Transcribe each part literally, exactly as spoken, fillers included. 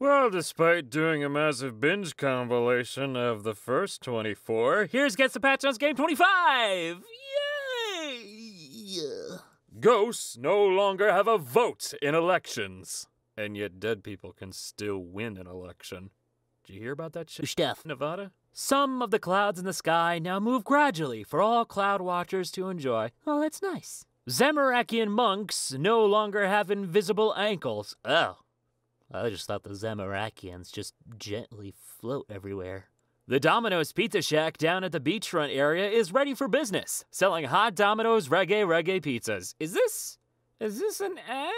Well, despite doing a massive binge compilation of the first twenty-four, here's Gets the Patch on Game twenty-five! Yay! Ghosts no longer have a vote in elections. And yet dead people can still win an election. Did you hear about that shit? Stuff. Nevada? Some of the clouds in the sky now move gradually for all cloud watchers to enjoy. Oh, that's nice. Zamorakian monks no longer have invisible ankles. Oh. I just thought the Zamorakians just gently float everywhere. The Domino's Pizza Shack down at the beachfront area is ready for business, selling hot Domino's reggae reggae pizzas. Is this, is this an ad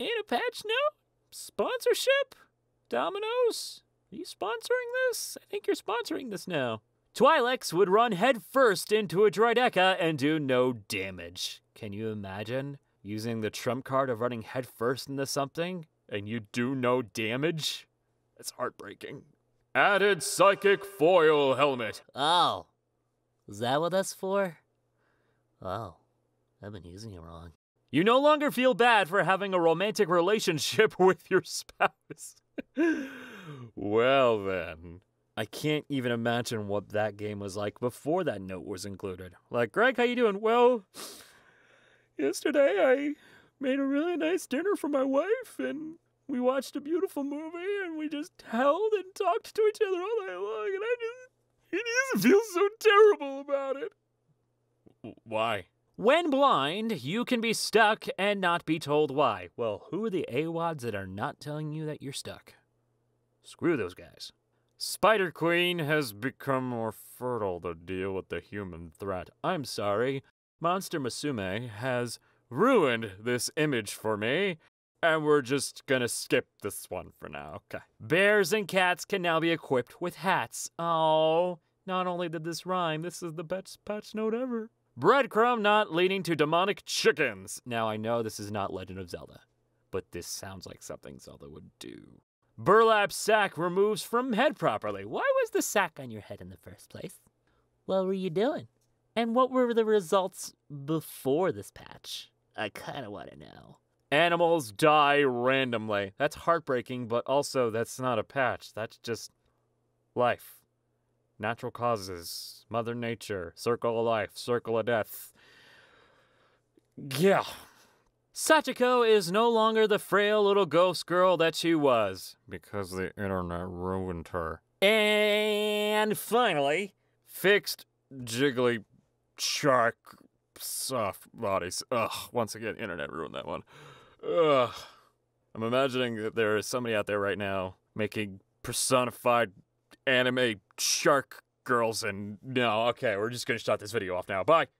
in a patch note? Sponsorship? Domino's? Are you sponsoring this? I think you're sponsoring this now. Twi'leks would run headfirst into a Droideka and do no damage. Can you imagine using the trump card of running headfirst into something? And you do no damage? That's heartbreaking. Added psychic foil helmet. Oh, is that what that's for? Oh, I've been using it wrong. You no longer feel bad for having a romantic relationship with your spouse. Well then, I can't even imagine what that game was like before that note was included. Like, Greg, how you doing? Well, yesterday I made a really nice dinner for my wife, and we watched a beautiful movie, and we just held and talked to each other all night long, and I just, it just feels so terrible about it. Why? When blind, you can be stuck and not be told why. Well, who are the A W O Ds that are not telling you that you're stuck? Screw those guys. Spider Queen has become more fertile to deal with the human threat. I'm sorry, Monster Masume has ruined this image for me, and we're just gonna skip this one for now, okay. Bears and cats can now be equipped with hats. Oh, not only did this rhyme, this is the best patch note ever. Breadcrumb not leading to demonic chickens. Now I know this is not Legend of Zelda, but this sounds like something Zelda would do. Burlap sack removes from head properly. Why was the sack on your head in the first place? What were you doing? And what were the results before this patch? I kind of want to know. Animals die randomly. That's heartbreaking, but also that's not a patch. That's just life. Natural causes. Mother Nature. Circle of life. Circle of death. Yeah. Sachiko is no longer the frail little ghost girl that she was. Because the internet ruined her. And finally, fixed jiggly shark. Soft bodies. Ugh, once again, internet ruined that one. Ugh. I'm imagining that there is somebody out there right now making personified anime shark girls and no, okay, we're just gonna shut this video off now. Bye!